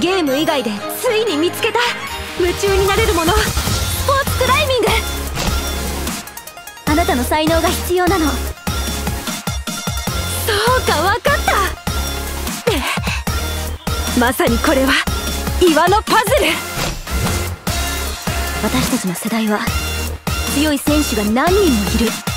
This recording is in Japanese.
ゲーム以外でついに見つけた夢中になれるもの、スポーツクライミング。あなたの才能が必要なの。そうか、わかった。まさにこれは岩のパズル。私たちの世代は強い選手が何人もいる。